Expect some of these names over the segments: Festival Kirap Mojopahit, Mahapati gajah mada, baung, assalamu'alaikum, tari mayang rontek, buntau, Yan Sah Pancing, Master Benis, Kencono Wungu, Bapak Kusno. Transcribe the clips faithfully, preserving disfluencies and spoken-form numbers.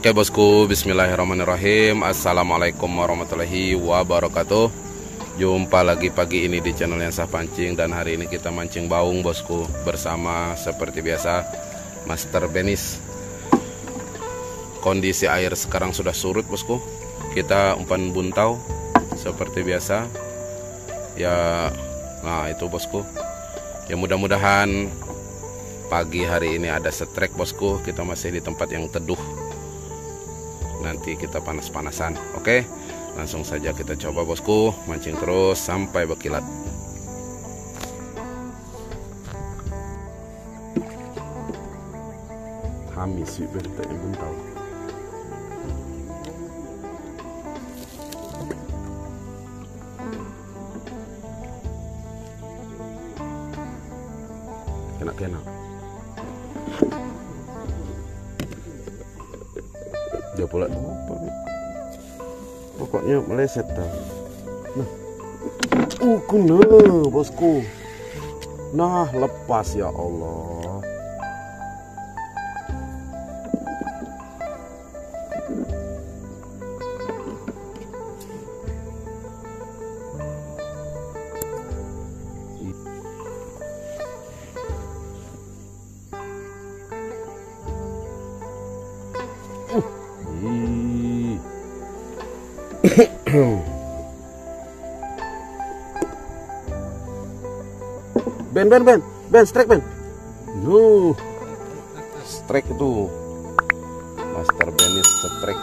Oke bosku, bismillahirrahmanirrahim. Assalamualaikum warahmatullahi wabarakatuh. Jumpa lagi pagi ini di channel Yan Sah Pancing. Dan hari ini kita mancing baung bosku, bersama seperti biasa Master Benis. Kondisi air sekarang sudah surut bosku. Kita umpan buntau seperti biasa. Ya, nah itu bosku. Ya mudah-mudahan pagi hari ini ada setrek bosku. Kita masih di tempat yang teduh, nanti kita panas-panasan. Oke, langsung saja kita coba bosku, mancing terus sampai berkilat. Kami sih beritanya buntau. Enak-enak. Dia pula pokoknya meleset dah. Nah, uh kena bosku. Nah, lepas, ya Allah. Uh. Ben ben ben ben strike ben. Duh, strike itu Master Benis strike.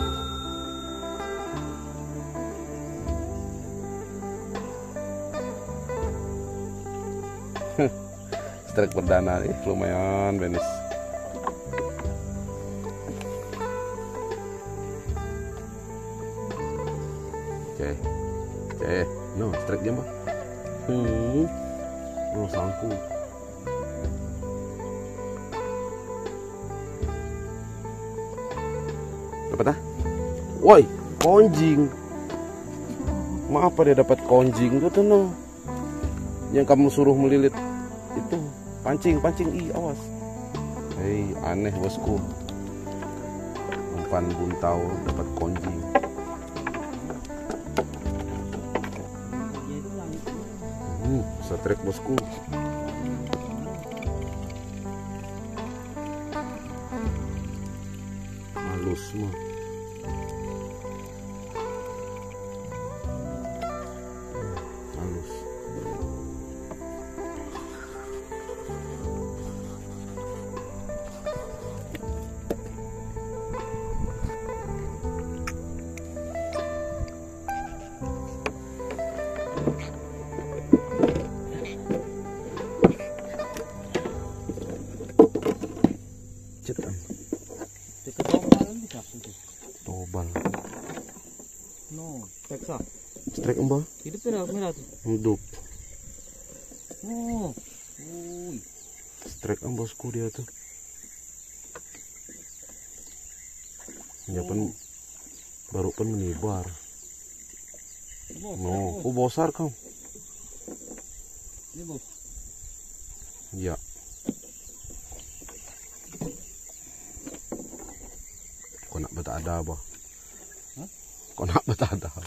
Strike perdana nih, lumayan Benis. Ceh, ceh, no strike dia mah. Hmm, no sangku. Dapat ah? Woi, konjing. Maaf dia dapat konjing tuh no. Yang kamu suruh melilit itu pancing, pancing i awas. Hei, aneh bosku. Umpan buntau dapat konjing. Uh, setrek bosku. Halus mah. Halus. Tobal. No, teksa. Strike embal. Hidup merah merah tuh. Hidup. Oh. Uy. Strike embosku dia tuh. Nyapan oh. Baru pun menibar. Bos, no, oh besar kau. Ini bos. Ya. Kau nak bertada apa? Hah? Kau nak bertada apa?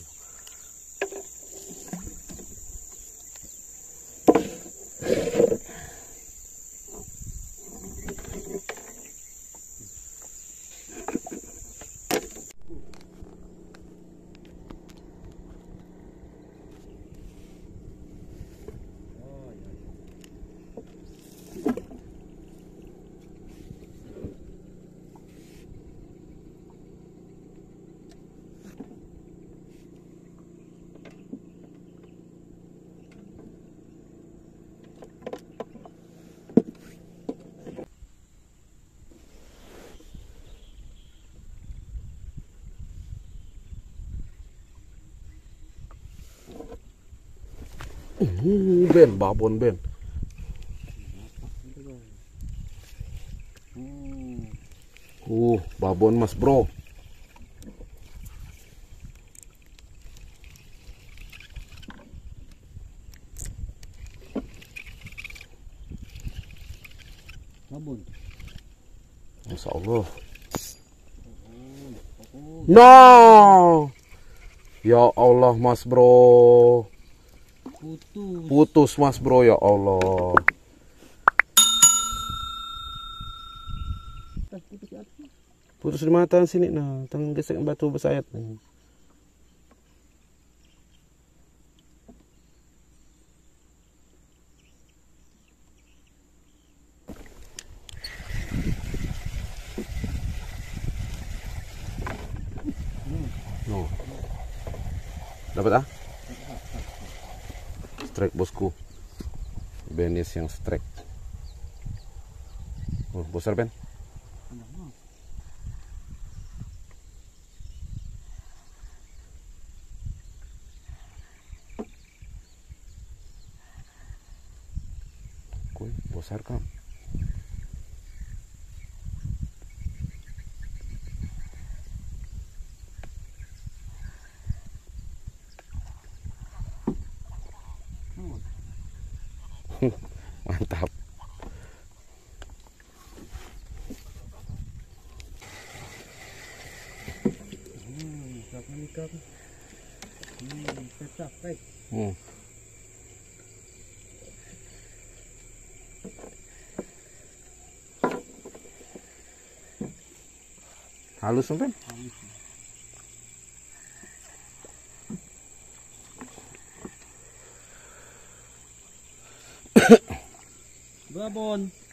Uh, Ben, babon Ben. Uh, babon Mas Bro. Babon. Masya Allah. No, ya Allah Mas Bro, putus, putus Mas Bro, ya Allah. Putus di mata sini, nah, tangan gesek batu bersayap nih. Dapat ah? Strike bosku, Benis yang strike. Oh, besar Ben. Kuy, besar kan? Mantap. Hmm, ikan. Hmm, tetap baik. Hmm. Halus sampai? Halus. Babon.